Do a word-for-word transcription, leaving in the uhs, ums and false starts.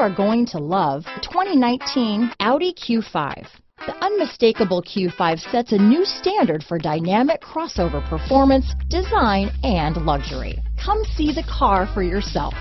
are going to love the twenty nineteen Audi Q five. The unmistakable Q five sets a new standard for dynamic crossover performance, design, and luxury. Come see the car for yourself.